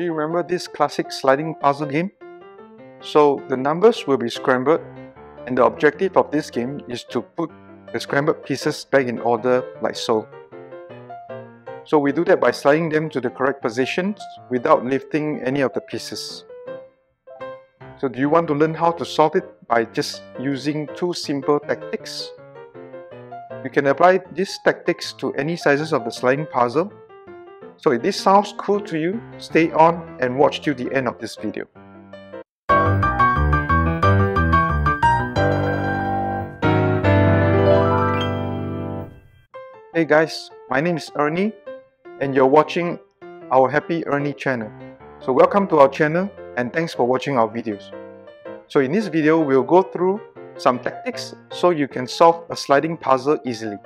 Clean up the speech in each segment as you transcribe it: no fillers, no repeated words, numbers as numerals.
Do you remember this classic sliding puzzle game? So the numbers will be scrambled, and the objective of this game is to put the scrambled pieces back in order like so. So we do that by sliding them to the correct positions without lifting any of the pieces. So do you want to learn how to solve it by just using two simple tactics? You can apply these tactics to any sizes of the sliding puzzle. So if this sounds cool to you, stay on and watch till the end of this video. Hey guys, my name is Ernie and you're watching our Happy Ernie channel. So welcome to our channel and thanks for watching our videos. So in this video, we'll go through some tactics so you can solve a sliding puzzle easily.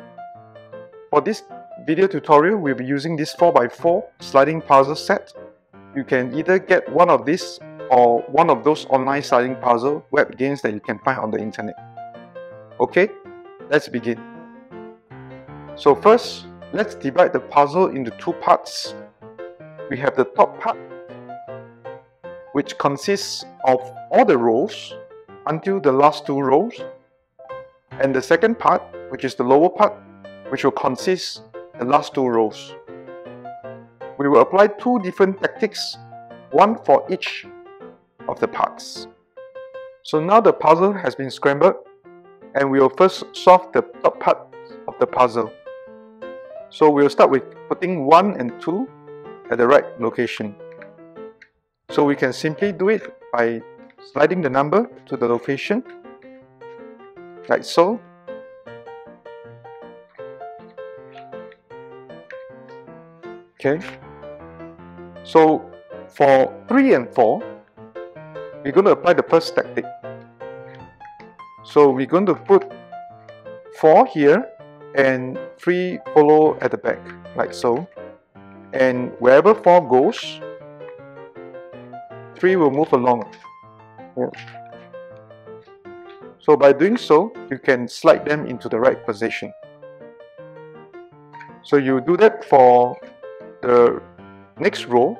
For this video tutorial, we'll be using this 4x4 sliding puzzle set. You can either get one of these or one of those online sliding puzzle web games that you can find on the internet. Okay, let's begin. So first, let's divide the puzzle into two parts. We have the top part, which consists of all the rows until the last two rows, and the second part, which is the lower part, which will consist the last two rows. We will apply two different tactics, one for each of the parts. So now the puzzle has been scrambled, and we will first solve the top part of the puzzle. So we'll start with putting 1 and 2 at the right location. So we can simply do it by sliding the number to the location, like so. Okay. So for 3 and 4, we're going to apply the first tactic. So we're going to put 4 here and 3 follow at the back, like so. And wherever 4 goes, 3 will move along. Yeah. So by doing so, you can slide them into the right position. So you do that for the next row,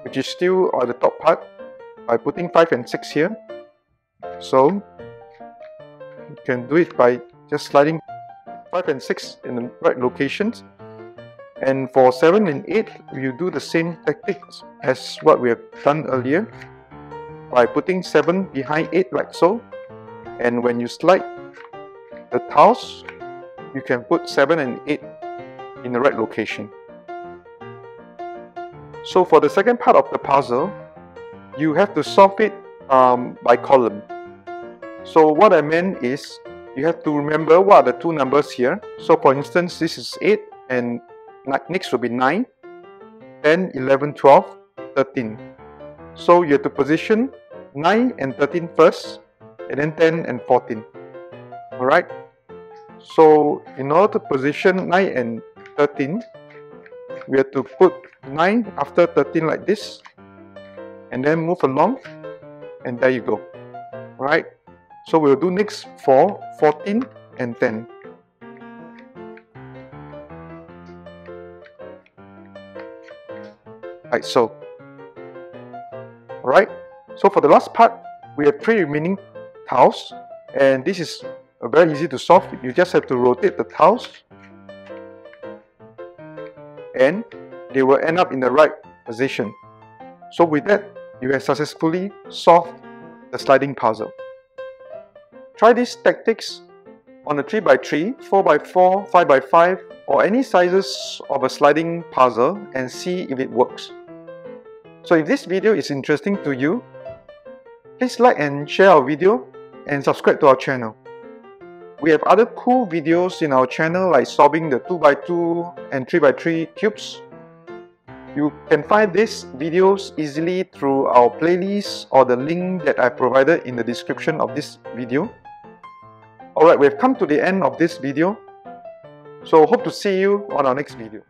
which is still on the top part, by putting 5 and 6 here. So you can do it by just sliding 5 and 6 in the right locations. And for 7 and 8, you do the same tactics as what we have done earlier, by putting 7 behind 8 like so. And when you slide the tiles, you can put 7 and 8 in the right location. So for the second part of the puzzle, you have to solve it by column. So what I meant is, you have to remember what are the two numbers here. So for instance, this is 8 and next will be 9, 10, 11, 12, 13. So you have to position 9 and 13 first, and then 10 and 14. Alright? So in order to position 9 and 13, we have to put 9 after 13 like this, and then move along, and there you go. Alright? So we'll do next for 14 and 10. Like so. Alright, so for the last part, we have 3 remaining tiles, and this is very easy to solve. You just have to rotate the tiles, and they will end up in the right position. So with that, you have successfully solved the sliding puzzle. Try these tactics on a 3x3, 4x4, 5x5, or any sizes of a sliding puzzle and see if it works. So if this video is interesting to you, please like and share our video and subscribe to our channel. We have other cool videos in our channel like solving the 2x2 and 3x3 cubes. You can find these videos easily through our playlist or the link that I provided in the description of this video. Alright, we've come to the end of this video. So hope to see you on our next video.